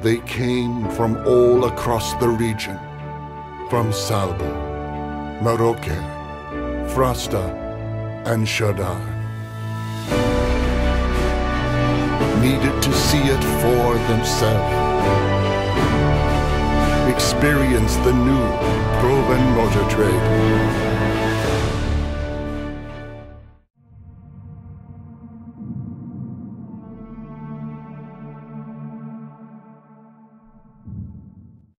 They came from all across the region, from Salbu, Meroker, Frasta, and Shadar. Needed to see it for themselves. Experience the new proven motor trade.